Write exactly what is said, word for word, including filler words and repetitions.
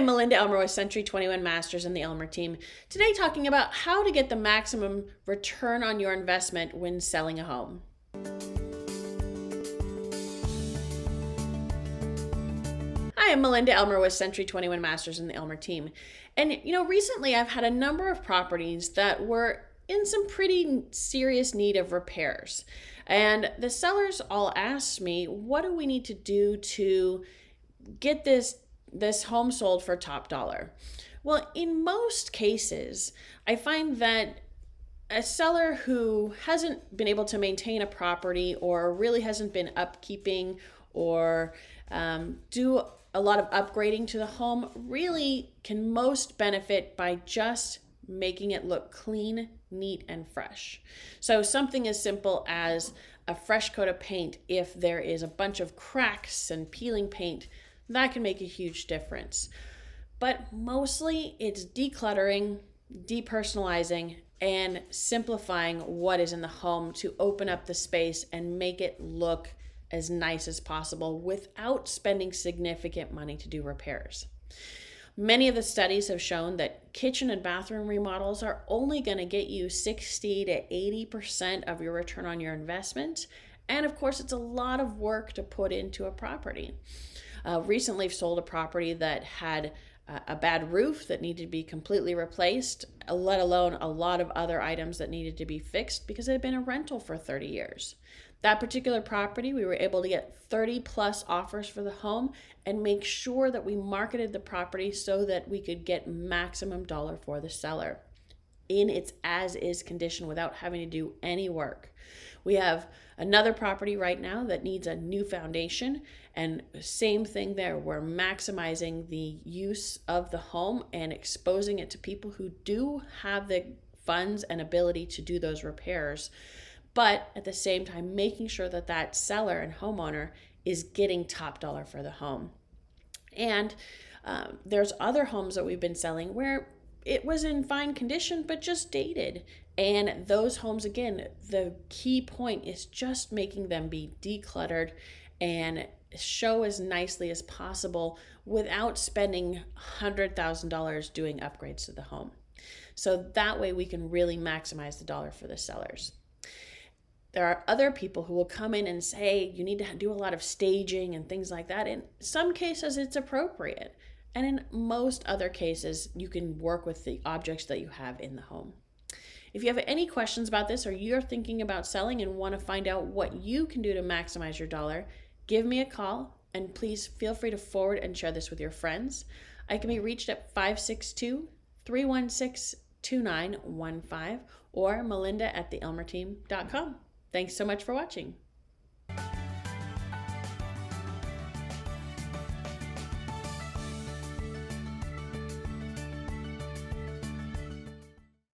I'm Melinda Elmer with Century twenty-one Masters and the Elmer team. Today talking about how to get the maximum return on your investment when selling a home. Hi, I'm Melinda Elmer with Century twenty-one Masters and the Elmer team. And you know, recently I've had a number of properties that were in some pretty serious need of repairs. And the sellers all asked me, what do we need to do to get this this home sold for top dollar? Well, in most cases, I find that a seller who hasn't been able to maintain a property or really hasn't been upkeeping or um, do a lot of upgrading to the home really can most benefit by just making it look clean, neat, and fresh. So something as simple as a fresh coat of paint, if there is a bunch of cracks and peeling paint, that can make a huge difference. But mostly it's decluttering, depersonalizing, and simplifying what is in the home to open up the space and make it look as nice as possible without spending significant money to do repairs. Many of the studies have shown that kitchen and bathroom remodels are only going to get you sixty to eighty percent of your return on your investment. And of course, it's a lot of work to put into a property. Uh, recently sold a property that had uh, a bad roof that needed to be completely replaced, let alone a lot of other items that needed to be fixed because it had been a rental for thirty years. That particular property, we were able to get thirty plus offers for the home and make sure that we marketed the property so that we could get maximum dollar for the seller in its as-is condition without having to do any work. We have another property right now that needs a new foundation, and same thing there. We're maximizing the use of the home and exposing it to people who do have the funds and ability to do those repairs. But at the same time, making sure that that seller and homeowner is getting top dollar for the home. And um, there's other homes that we've been selling where it was in fine condition, but just dated. And those homes, again, the key point is just making them be decluttered and show as nicely as possible without spending one hundred thousand dollars doing upgrades to the home. So that way we can really maximize the dollar for the sellers. There are other people who will come in and say, you need to do a lot of staging and things like that. In some cases, it's appropriate. And in most other cases, you can work with the objects that you have in the home. If you have any questions about this, or you're thinking about selling and want to find out what you can do to maximize your dollar, give me a call, and please feel free to forward and share this with your friends. I can be reached at five six two, three one six, two nine one five or melinda at the elmer team dot com. Thanks so much for watching.